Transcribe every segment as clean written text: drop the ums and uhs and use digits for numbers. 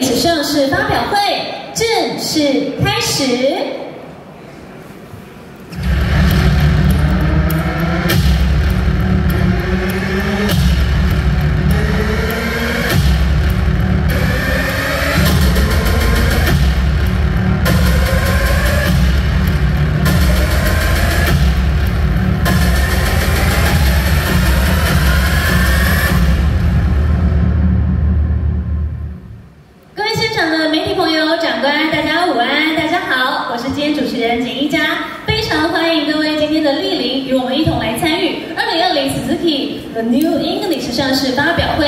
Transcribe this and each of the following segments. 盛世发表会正式开始。 The New English 上市发表会，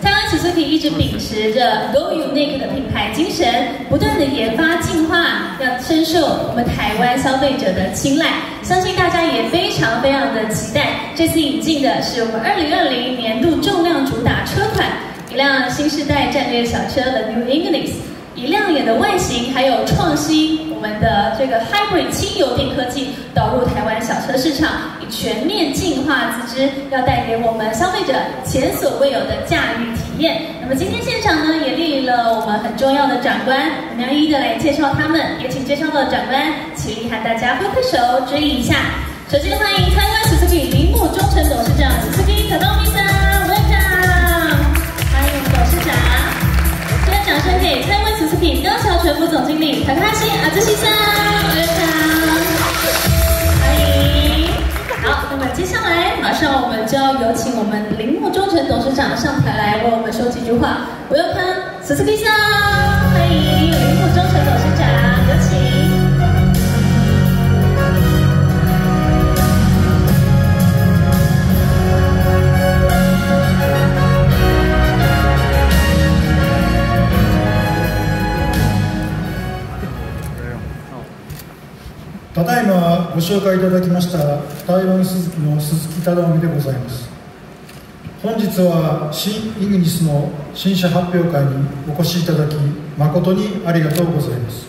台湾 Suzuki 一直秉持着 Go UNIQUE 的品牌精神，不断的研发进化，要深受我们台湾消费者的青睐。相信大家也非常的期待，这次引进的是我们2020年度重量主打车款，一辆新世代战略小车 The New Ignis， 以亮眼的外形还有创新，我们的这个 Hybrid 轻油电科技导入台湾小车市场。 全面进化自知，要带给我们消费者前所未有的驾驭体验。那么今天现场呢，也莅临了我们很重要的长官，我们要一一的来介绍他们。也请介绍的长官起立，和大家挥挥手，致意一下。首先欢迎台湾 Suzuki 铃木忠臣董事长 ，Suzuki Takahisa，welcome，欢迎董事长。再来掌声给台湾 Suzuki 高桥纯副总经理 Takahashi Atsushi，welcome，欢迎。 好，那么接下来马上我们就要有请我们铃木忠臣董事长上台来为我们说几句话。Welcome Suzuki-san， 欢迎铃木忠臣董事长，有请。 ただいまご紹介いただきました台湾鈴木の鈴木忠臣でございます。本日は新イグニスの新車発表会にお越しいただき誠にありがとうございます。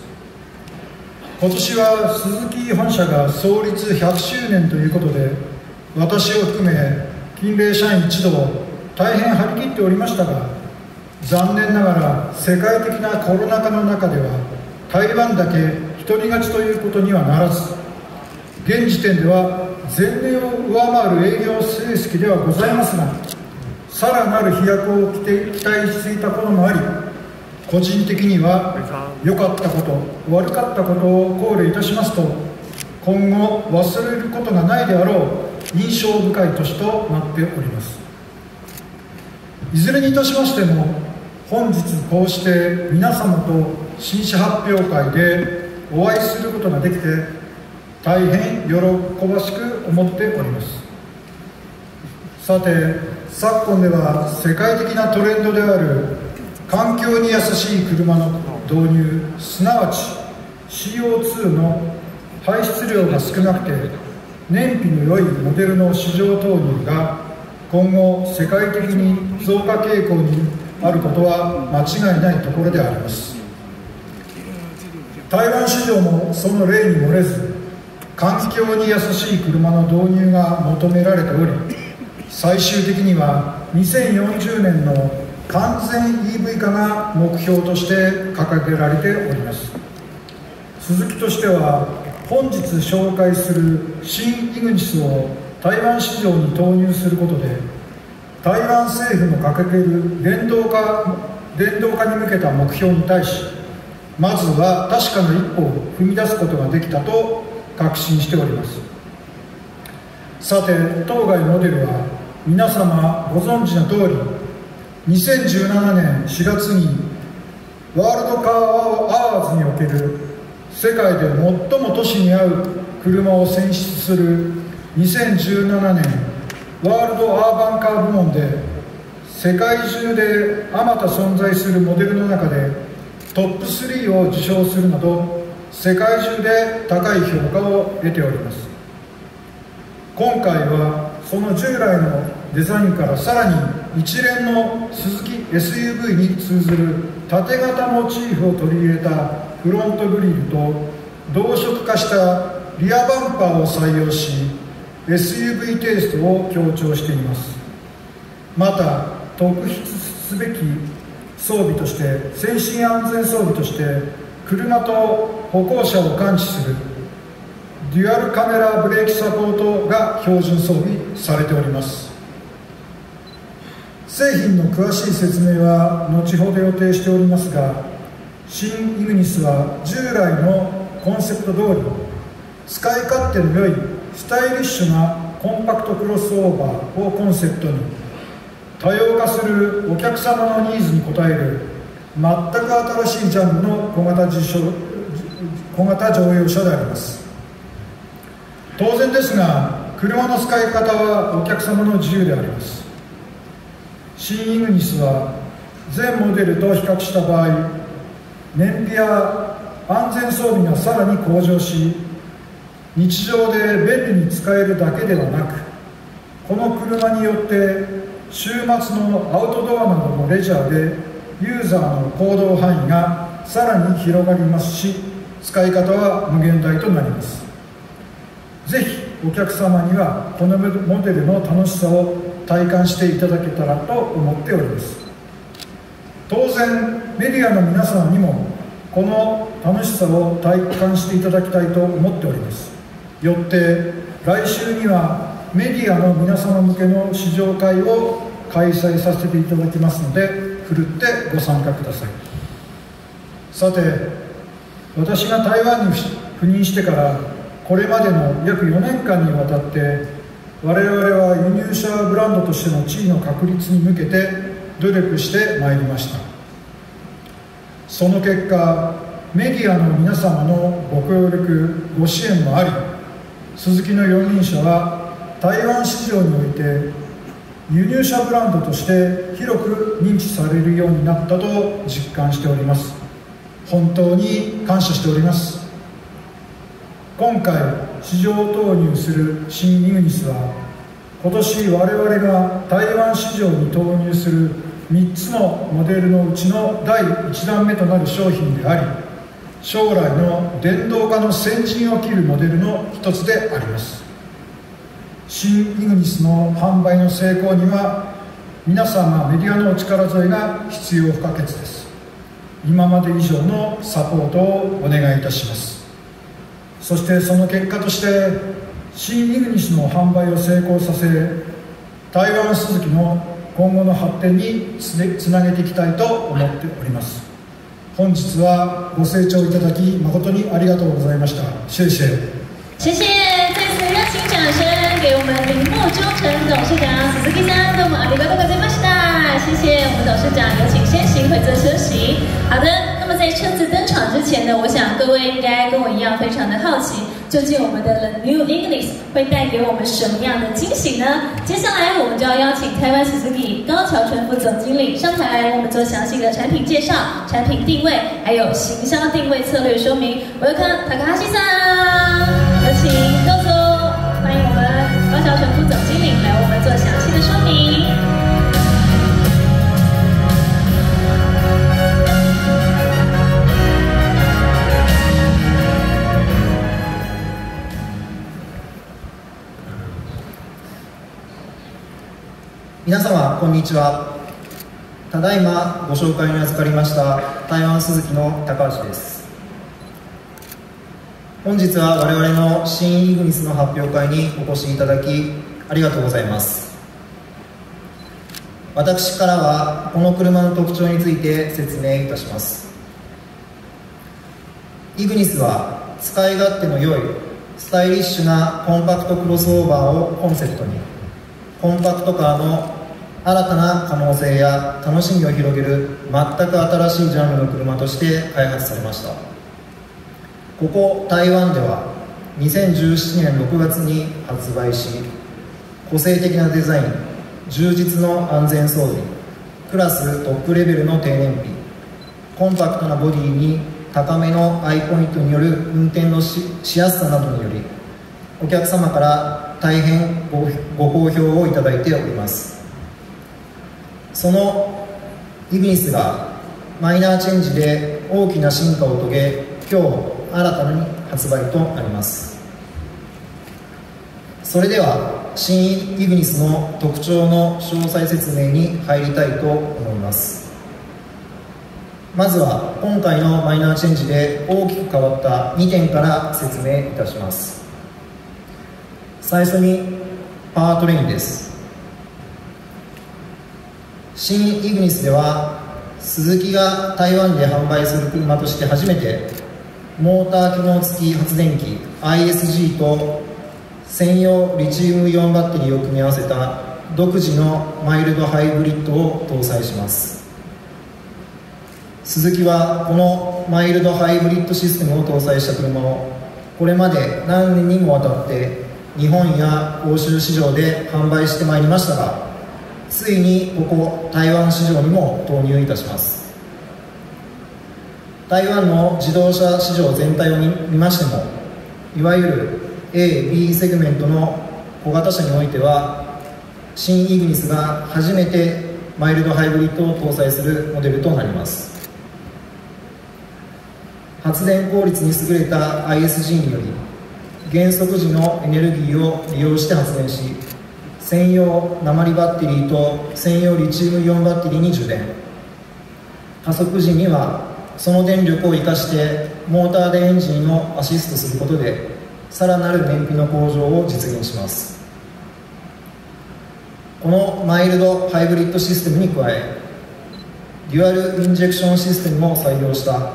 今年は鈴木本社が創立100周年ということで、私を含め近隣社員一同大変張り切っておりましたが、残念ながら世界的なコロナ禍の中では台湾だけ 独り勝ちということにはならず、現時点では前年を上回る営業成績ではございますが、さらなる飛躍を期待していたこともあり、個人的には良かったこと、悪かったことを考慮いたしますと、今後忘れることがないであろう印象深い年となっております。いずれにいたしましても、本日こうして皆様と新車発表会で お会いすることができて大変喜ばしく思っております。さて、昨今では世界的なトレンドである環境に優しい車の導入、すなわち CO2 の排出量が少なくて燃費の良いモデルの市場投入が今後世界的に増加傾向にあることは間違いないところであります。 台湾市場もその例に漏れず、環境に優しい車の導入が求められており、最終的には2040年の完全 EV 化が目標として掲げられております。鈴木としては、本日紹介する新イグニスを台湾市場に投入することで、台湾政府の掲げる電動化に向けた目標に対し、 まずは確かな一歩を踏み出すことができたと確信しております。さて、当該モデルは皆様ご存知の通り、2017年4月にワールドカーアワーズにおける世界で最も都市に合う車を選出する2017年ワールドアーバンカー部門で、世界中であまた存在するモデルの中で トップ3を受賞するなど世界中で高い評価を得ております。今回はその従来のデザインからさらに一連のスズキ SUV に通ずる縦型モチーフを取り入れたフロントグリルと同色化したリアバンパーを採用し SUV テイストを強調しています。また特筆すべき 装装備として先進安全装備として車と歩行者を感知するデュアルカメラブレーキサポートが標準装備されております。製品の詳しい説明は後ほど予定しておりますが、新イグニスは従来のコンセプト通り使い勝手の良いスタイリッシュなコンパクトクロスオーバーをコンセプトに、多様化するお客様のニーズに応える全く新しいジャンルの小型乗用車であります。当然ですが、車の使い方はお客様の自由であります。新イグニスは全モデルと比較した場合、燃費や安全装備がさらに向上し、日常で便利に使えるだけではなく、この車によって週末のアウトドアなどのレジャーでユーザーの行動範囲がさらに広がりますし、使い方は無限大となります。ぜひお客様にはこのモデルの楽しさを体感していただけたらと思っております。当然メディアの皆様にもこの楽しさを体感していただきたいと思っております。よって来週にはメディアの皆様向けの試乗会を開催させていただきますので、ふるってご参加ください。さて、私が台湾に赴任してからこれまでの約4年間にわたって、我々は輸入車ブランドとしての地位の確立に向けて努力してまいりました。その結果、メディアの皆様のご協力ご支援もあり、スズキの4輪車は台湾市場において輸入車ブランドとして広く認知されるようになったと実感しております。本当に感謝しております。今回市場投入する新イグニスは、今年我々が台湾市場に投入する3つのモデルのうちの第1弾目となる商品であり、将来の電動化の先陣を切るモデルの一つであります。新イグニスの販売の成功には、皆様メディアのお力添えが必要不可欠です。今まで以上のサポートをお願いいたします。そしてその結果として、新イグニスの販売を成功させ、台湾スズキの今後の発展につなげていきたいと思っております。本日はご清聴いただき誠にありがとうございました。謝謝。謝謝。再次熱情掌声给我们铃木忠诚董事长鈴木さん、どうもありがとうございました。谢谢我们董事长，有请先行回座休息。好的，那么在车子登场之前呢，我想各位应该跟我一样非常的好奇，究竟我们的 The New Ignis 会带给我们什么样的惊喜呢？接下来我们就要邀请台湾 Suzuki 高桥纯夫总经理上台来为我们做详细的产品介绍、产品定位，还有行销定位策略说明。Welcome Takahashi さん，有请高总，欢迎我们高桥纯夫总经理来为我们做详细的说明。皆様こんにちは。ただいまご紹介に預かりました台湾スズキの高橋です。本日は我々の新イグニスの発表会にお越しいただきありがとうございます。私からはこの車の特徴について説明いたします。イグニスは使い勝手の良いスタイリッシュなコンパクトクロスオーバーをコンセプトに、コンパクトカーの新たな可能性や楽しみを広げる全く新しいジャンルの車として開発されました。ここ台湾では2017年6月に発売し、個性的なデザイン、充実の安全装備、クラストップレベルの低燃費、コンパクトなボディに高めのアイポイントによる運転のしやすさなどにより、お客様から大変ご好評をいただいております。そのイグニスがマイナーチェンジで大きな進化を遂げ、今日新たに発売となります。それでは新イグニスの特徴の詳細説明に入りたいと思います。まずは今回のマイナーチェンジで大きく変わった2点から説明いたします。最初にパワートレインです。新イグニスではスズキが台湾で販売する車として初めてモーター機能付き発電機 ISG と専用リチウムイオンバッテリーを組み合わせた独自のマイルドハイブリッドを搭載します。スズキはこのマイルドハイブリッドシステムを搭載した車をこれまで何年にもわたって日本や欧州市場で販売してまいりましたが、ついにここ台湾市場にも投入いたします。台湾の自動車市場全体を見ましても、いわゆる A、B セグメントの小型車においては新イグニスが初めてマイルドハイブリッドを搭載するモデルとなります。発電効率に優れた ISG により減速時のエネルギーを利用して発電し、専用鉛バッテリーと専用リチウムイオンバッテリーに充電、加速時にはその電力を生かしてモーターでエンジンをアシストすることでさらなる燃費の向上を実現します。このマイルドハイブリッドシステムに加え、デュアルインジェクションシステムを採用した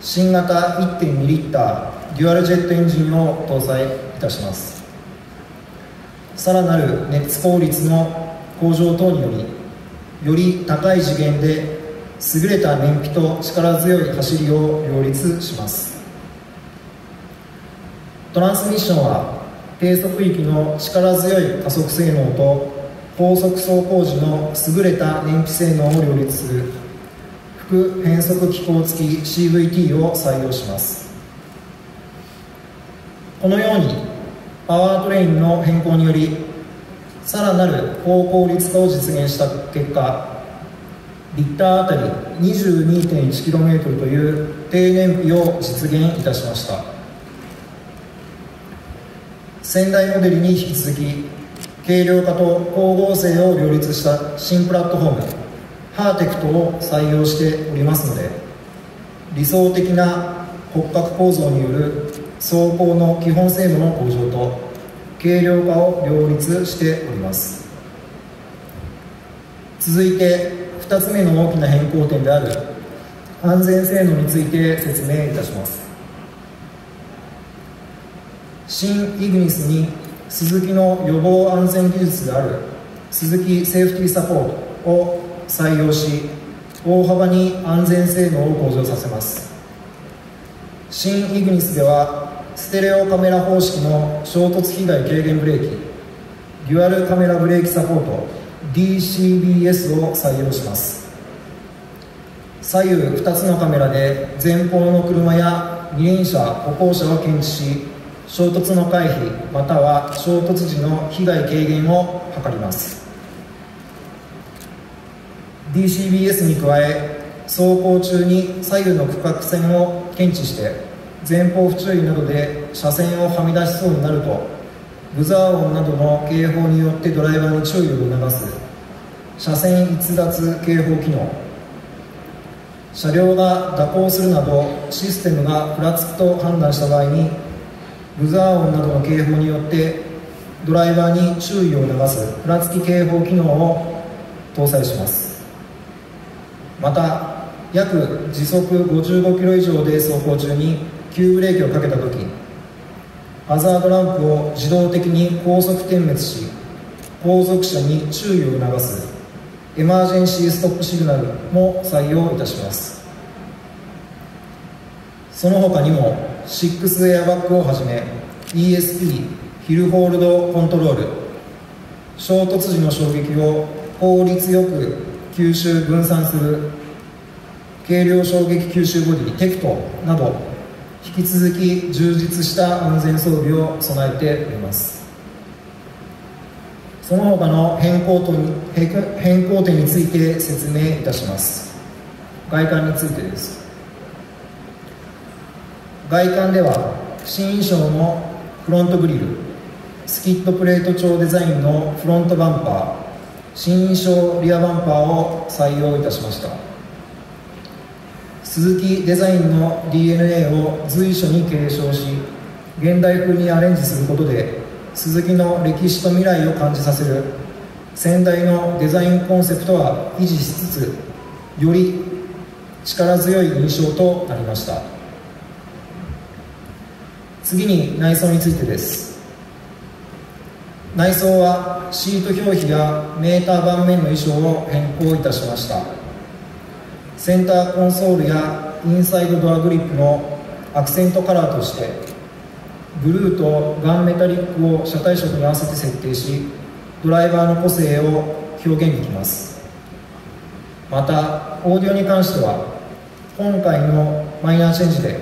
新型 1.2 リッターデュアルジェットエンジンを搭載いたします。さらなる熱効率の向上等により、より高い次元で優れた燃費と力強い走りを両立します。トランスミッションは低速域の力強い加速性能と高速走行時の優れた燃費性能を両立する副変速機構付き CVT を採用します。このようにパワートレインの変更によりさらなる高効率化を実現した結果、リッターあたり 22.1km という低燃費を実現いたしました。先代モデルに引き続き軽量化と光合成を両立した新プラットフォームハーテクトを採用しておりますので、理想的な骨格構造による走行の基本性能の向上と軽量化を両立しております。続いて2つ目の大きな変更点である安全性能について説明いたします。新イグニスにスズキの予防安全技術であるスズキセーフティーサポートを採用し、大幅に安全性能を向上させます。新イグニスではステレオカメラ方式の衝突被害軽減ブレーキデュアルカメラブレーキサポート DCBS を採用します。左右2つのカメラで前方の車や二輪車歩行者を検知し、衝突の回避または衝突時の被害軽減を図ります。 DCBS に加え、走行中に左右の区画線を検知して前方不注意などで車線をはみ出しそうになるとブザー音などの警報によってドライバーに注意を促す車線逸脱警報機能、車両が蛇行するなどシステムがふらつくと判断した場合にブザー音などの警報によってドライバーに注意を促すふらつき警報機能を搭載します。また約時速55キロ以上で走行中に急ブレーキをかけた時、ハザードランプを自動的に高速点滅し後続車に注意を促すエマージェンシーストップシグナルも採用いたします。その他にも6エアバッグをはじめ ESP ヒルホールドコントロール、衝突時の衝撃を効率よく吸収分散する軽量衝撃吸収ボディテクトなど、引き続き充実した安全装備を備えております。その他の変更点について説明いたします。外観についてです。外観では新印象のフロントグリル、スキットプレート調デザインのフロントバンパー、新印象リアバンパーを採用いたしました。鈴木デザインの DNA を随所に継承し、現代風にアレンジすることで鈴木の歴史と未来を感じさせる先代のデザインコンセプトは維持しつつ、より力強い印象となりました。次に内装についてです。内装はシート表皮やメーター盤面の衣装を変更いたしました。センターコンソールやインサイドドアグリップのアクセントカラーとして、ブルーとガンメタリックを車体色に合わせて設定し、ドライバーの個性を表現できます。またオーディオに関しては、今回のマイナーチェンジで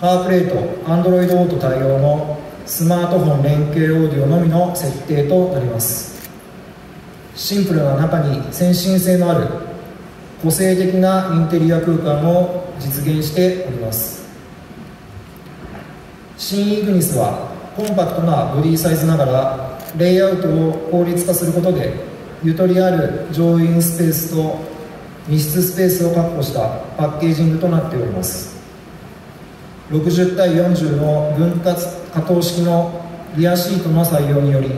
カープレイと Android Auto 対応のスマートフォン連携オーディオのみの設定となります。シンプルな中に先進性のある個性的なインテリア空間を実現しております。新イグニスはコンパクトなボディサイズながら、レイアウトを効率化することで、ゆとりある乗員スペースと密室スペースを確保したパッケージングとなっております。60対40の分割可動式のリアシートの採用により、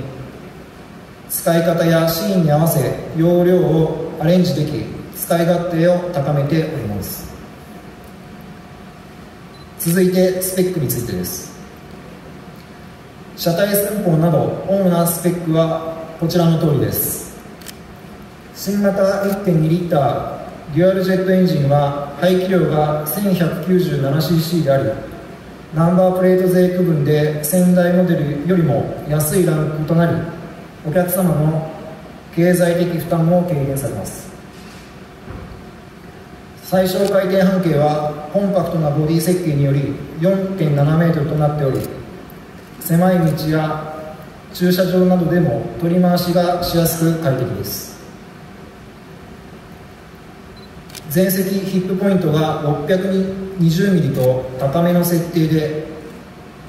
使い方やシーンに合わせ容量をアレンジでき、使い勝手を高めております。続いてスペックについてです。車体寸法など主なスペックはこちらの通りです。新型 1.2 リッターデュアルジェットエンジンは排気量が 1197cc であり、ナンバープレート税区分で先代モデルよりも安いランクとなり、お客様の経済的負担も軽減されます。最小回転半径はコンパクトなボディ設計により 4.7m となっており、狭い道や駐車場などでも取り回しがしやすく快適です。前席ヒップポイントが 620mm と高めの設定で、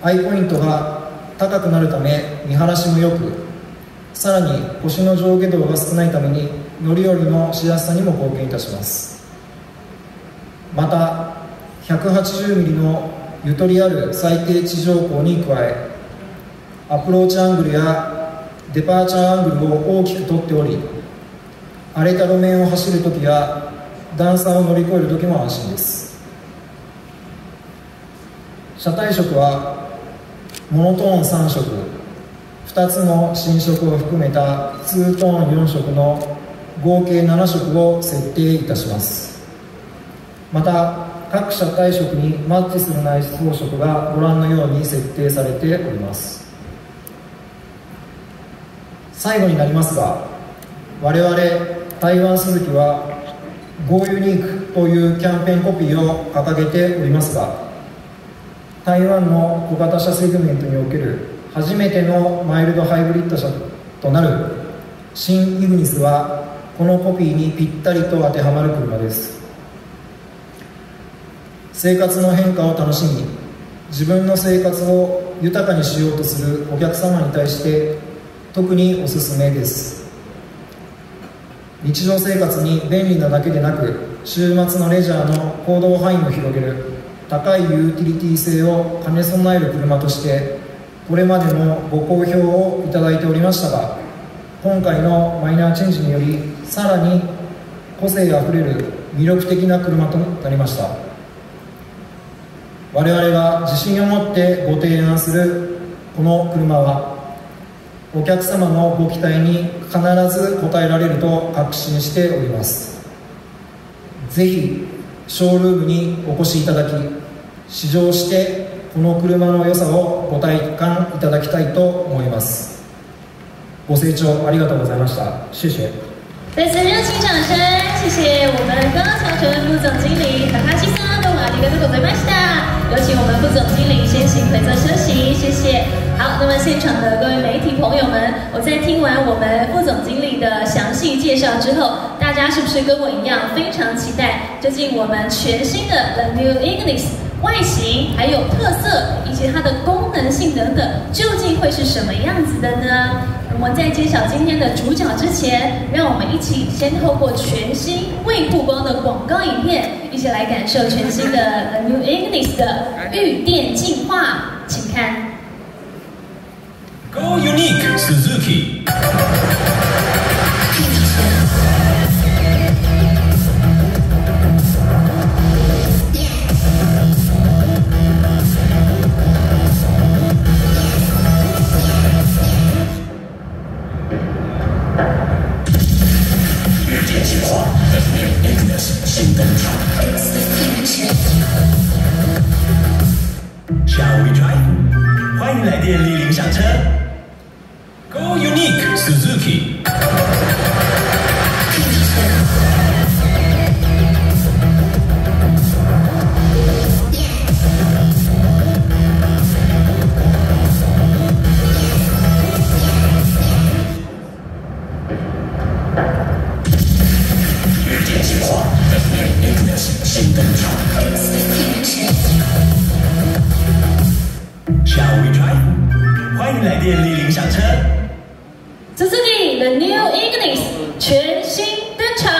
アイポイントが高くなるため見晴らしも良く、さらに腰の上下動が少ないために乗り降りのしやすさにも貢献いたします。また 180mm のゆとりある最低地上高に加え、アプローチアングルやデパーチャーアングルを大きく取っており、荒れた路面を走るときや段差を乗り越えるときも安心です。車体色はモノトーン3色、2つの新色を含めた2トーン4色の合計7色を設定いたします。また各車体色にマッチする内装色がご覧のように設定されております。最後になりますが、我々台湾スズキは GO UNIQUE というキャンペーンコピーを掲げておりますが、台湾の小型車セグメントにおける初めてのマイルドハイブリッド車となる新イグニスは、このコピーにぴったりと当てはまる車です。生活の変化を楽しみ、自分の生活を豊かにしようとするお客様に対して特におすすめです。日常生活に便利なだけでなく、週末のレジャーの行動範囲を広げる高いユーティリティ性を兼ね備える車として、これまでもご好評をいただいておりましたが、今回のマイナーチェンジによりさらに個性あふれる魅力的な車となりました。我々が自信を持ってご提案するこの車は、お客様のご期待に必ず応えられると確信しております。ぜひショールームにお越しいただき、試乗してこの車の良さをご体感いただきたいと思います。ご清聴ありがとうございました。谢谢。再次热情掌声，谢谢我们高桥成文副总经理Takahashiさん、どうもありがとうございました。有请我们副总经理先行回座休息，谢谢。好。好，那么现场的各位媒体朋友们，我在听完我们副总经理的详细介绍之后，大家是不是跟我一样非常期待？究竟我们全新的 The New Ignis 外形、还有特色以及它的功能性等等，究竟会是什么样子的呢？我们在揭晓今天的主角之前，让我们一起先透过全新未曝光的广告影片，一起来感受全新的 The New Ignis 的御殿进化，请看。 GO UNIQUE Suzuki 御殿进化 The New Ignis 新登场 Shall we drive? 欢迎来电莅临享车 GO UNIQUE Suzuki 御殿进化 The New Ignis 新登场 Shall we drive? 欢迎来电莅临享车 Suzuki The New Ignis 全新登场。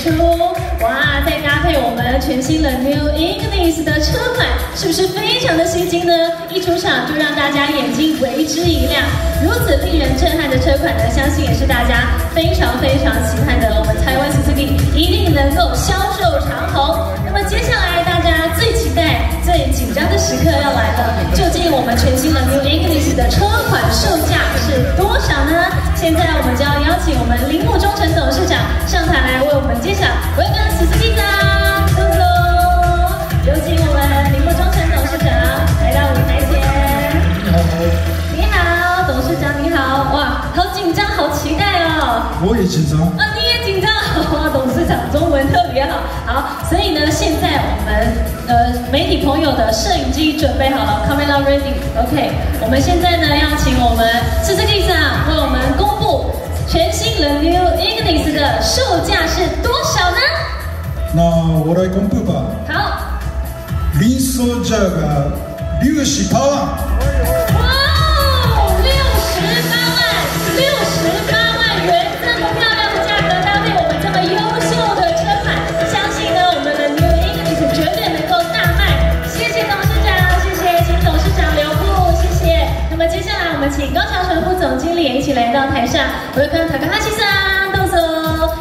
车哦。哇，再搭配我们全新的 New Ignis 的车款，是不是非常的吸睛呢？一出场就让大家眼睛为之一亮。如此令人震撼的车款呢，相信也是大家非常期盼的。我们台湾 Suzuki 一定能够销售长虹。那么接下来大家最期待、最紧张的时刻要来了，究竟我们全新的 New Ignis 的车款售价是多少呢？现在我们就要邀请我们铃木忠诚董事长上台来为我们揭晓。Welcome to Suzuki， 嘟嘟，有请我们铃木忠诚董事长来到舞台前。你好，董事长你好，哇，好紧张，好期待哦。我也紧张。啊，你也紧张，哇，董事长中文特别好。好，所以呢，现在我们媒体朋友的摄影机准备好了 ，camera ready，OK。我们现在呢要请我们 Suzuki 为我们公布全新 The New Ignis 的售价是多少呢？那我来公布吧。好。零售价格68万。哇哦，68万元这么漂亮的价格，搭配我们这么优秀的车款，相信呢我们的 New Ignis 绝对能够大卖。谢谢董事长，谢谢，请董事长留步，谢谢。那么接下来我们请高桥纯副总经理也一起来到台上。Welcome Takahashi どうぞ。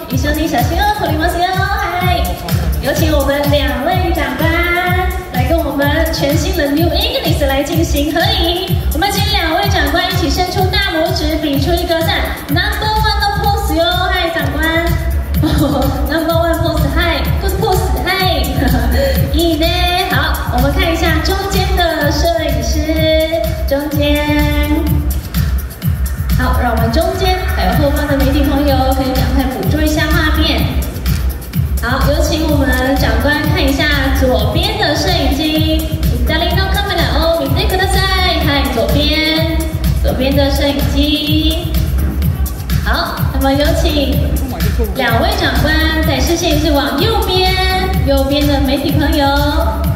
一緒に写真を撮りますよ。はい。有请我们两位长官来跟我们全新的 New Ignis 来进行合影。我们请两位长官一起伸出大拇指，比出一个赞 No.1 的 pose 哟。嗨，长官。No.1 pose， 嗨 ，good pose， 嗨。いいね。好，我们看一下中间的摄影师，中间。好，让我们中间还有后方的媒体朋友可以赶快捕捉一下画面。好，有请我们长官看一下左边的摄影机。左のカメラを見てください。看左边的摄影机。好，那么有请两位长官在视线是往右边的媒体朋友。